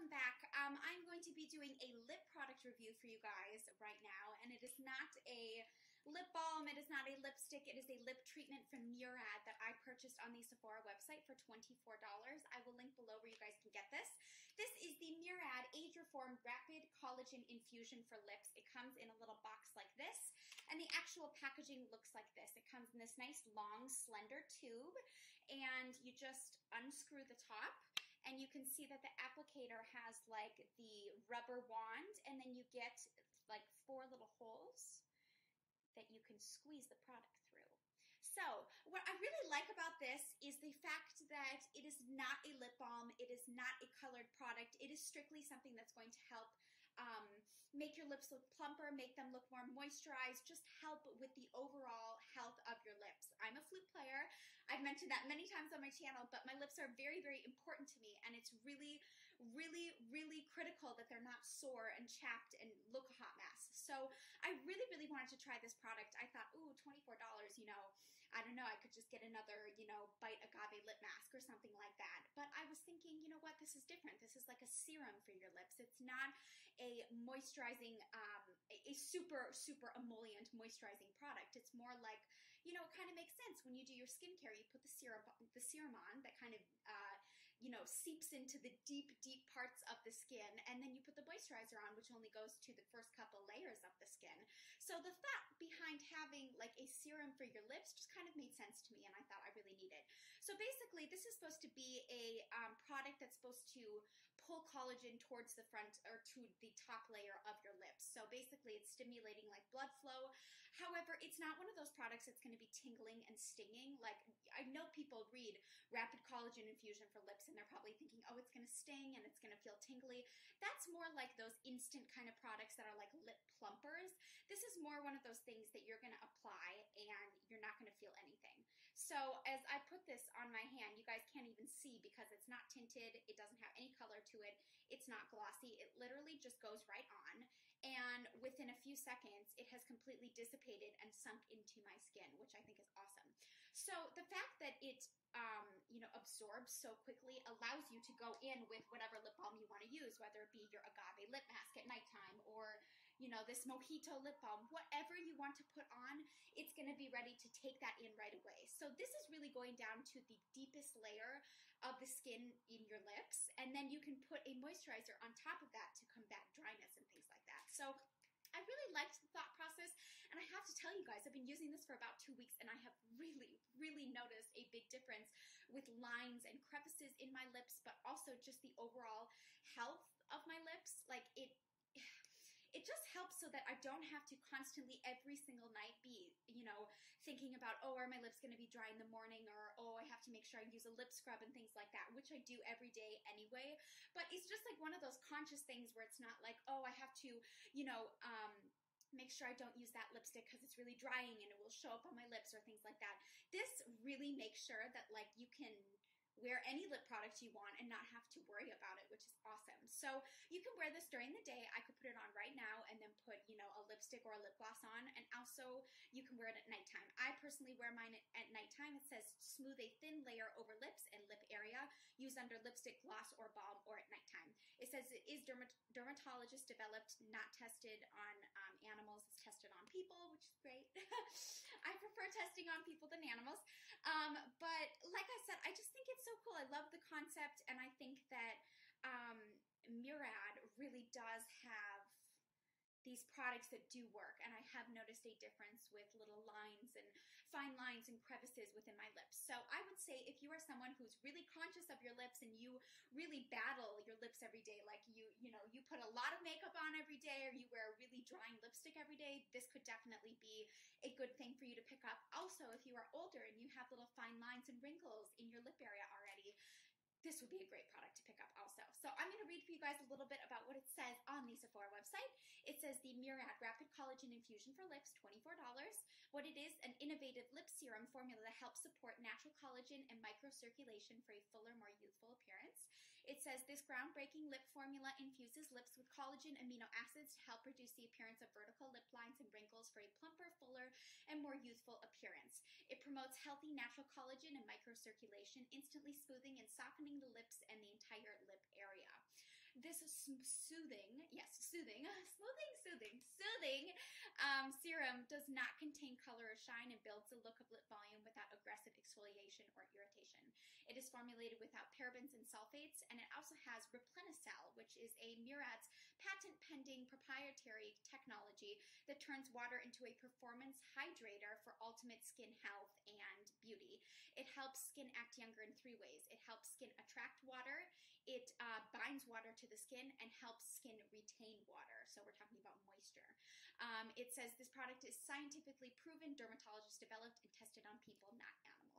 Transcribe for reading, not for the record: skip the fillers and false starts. Welcome back. I'm going to be doing a lip product review for you guys right now, and it is not a lip balm, it is not a lipstick, it is a lip treatment from Murad that I purchased on the Sephora website for $24. I will link below where you guys can get this. This is the Murad Age Reform Rapid Collagen Infusion for Lips. It comes in a little box like this, and the actual packaging looks like this. It comes in this nice long slender tube, and you just unscrew the top, and you can see that the applicator has like the rubber wand, and then you get like four little holes that you can squeeze the product through. So what I really like about this is the fact that it is not a lip balm, it is not a colored product, it is strictly something that's going to help make your lips look plumper, make them look more moisturized, just help with the overall health of your lips. I'm a flute player, I've mentioned that many times on my channel, but my lips are very, very important to me, and it's really, really, really critical that they're not sore and chapped and look a hot mess. So I really, really wanted to try this product. I thought, ooh, $24, you know, I don't know, I could just get another, you know, Bite Agave lip mask or something like that. But I was thinking, you know what, this is different. This is like a serum for your lips. It's not a moisturizing, a super, super emollient moisturizing product. It's more like, you know, it kind of makes sense. When you do your skincare, you put the serum on that kind of, you know, seeps into the deep, deep parts of the skin. And then you put the moisturizer on, which only goes to the first couple layers of the skin. So the thought behind having like a serum for your lips just kind of made sense to me, and I thought I really needed. So basically, this is supposed to be a product that's supposed to pull collagen towards the front or to the top layer of your lips. So basically, it's stimulating like blood flow. However, it's not one of those products that's going to be tingling and stinging. Like, I know people read rapid collagen infusion for lips, and they're probably thinking, oh, it's going to sting and it's going to feel tingly. That's more like those instant kind of products that are like lip plumpers. This is more one of those things that you're going to apply and you're not going to feel anything. So as I put this on my hand, you guys can't even see because it's not tinted, it doesn't have any color to it, it's not glossy, it literally just goes right on, and within a few seconds it has completely dissipated and sunk into my skin, which I think is awesome. So the fact that it you know, absorbs so quickly allows you to go in with whatever lip balm you want to use, whether it be your agave lip mask at nighttime or, you know, this mojito lip balm, whatever you want to put on, it's going to be ready to take that in right away. So this is really going down to the deepest layer of the skin in your lips, and then you can put a moisturizer on top of that to combat dryness and things like that. So I really liked the thought process, and I have to tell you guys, I've been using this for about 2 weeks, and I have really, really noticed a big difference with lines and crevices in my lips, but also just the overall health of my lips. Like, it just helps so that I don't have to constantly every single night be, you know, thinking about, oh, are my lips going to be dry in the morning, or, oh, I have to make sure I use a lip scrub and things like that, which I do every day anyway. But it's just like one of those conscious things where it's not like, oh, I have to, you know, make sure I don't use that lipstick because it's really drying and it will show up on my lips or things like that. This really makes sure that like you can wear any lip product you want and not have to worry about it, which is awesome. So you can wear this during the day. I could put it on right now and then put, you know, a lipstick or a lip gloss on, and also you can wear it at nighttime. I personally wear mine at nighttime. It says smooth a thin layer over lips and lip area, used under lipstick, gloss, or balm, or at nighttime. It says it is dermatologist developed, not tested on animals. It's tested on people, which is great. I prefer testing on people than animals. But like I said, I just think it's so cool. I love the concept, and I think that Murad really does have these products that do work, and I have noticed a difference with little lines and fine lines and crevices within my lips. So I would say if you are someone who's really conscious of your lips and you really battle your lips every day, like you know, you put a lot of makeup on every day, or you wear a really drying lipstick every day, this could definitely be a good thing for you to pick up. Also, if you are older and you have little fine lines and wrinkles in your lip area already, this would be a great product to pick up also. So I'm going to read for you guys a little bit about what it says on the Sephora website. It says the Murad Rapid Collagen Infusion for Lips, $24. What it is, an innovative lip serum formula that helps support natural collagen and microcirculation for a fuller, more youthful appearance. It says this groundbreaking lip formula infuses lips with collagen amino acids to help reduce the appearance of vertical lip lines and wrinkles for a plumper, fuller, and more youthful appearance. It promotes healthy natural collagen and microcirculation, instantly smoothing and softening the lips and the entire lip area. The this soothing, soothing serum does not contain color or shine and builds the look of lip volume without aggressive exfoliation or irritation. It is formulated without parabens and sulfates, and it also has Replenicel, which is a Murad's patent-pending proprietary technology that turns water into a performance hydrator for ultimate skin health and beauty. It helps skin act younger in three ways. It helps skin attract water, it binds water to the skin, and helps skin retain water. So we're talking about moisture. It says this product is scientifically proven, dermatologist developed, and tested on people, not animals.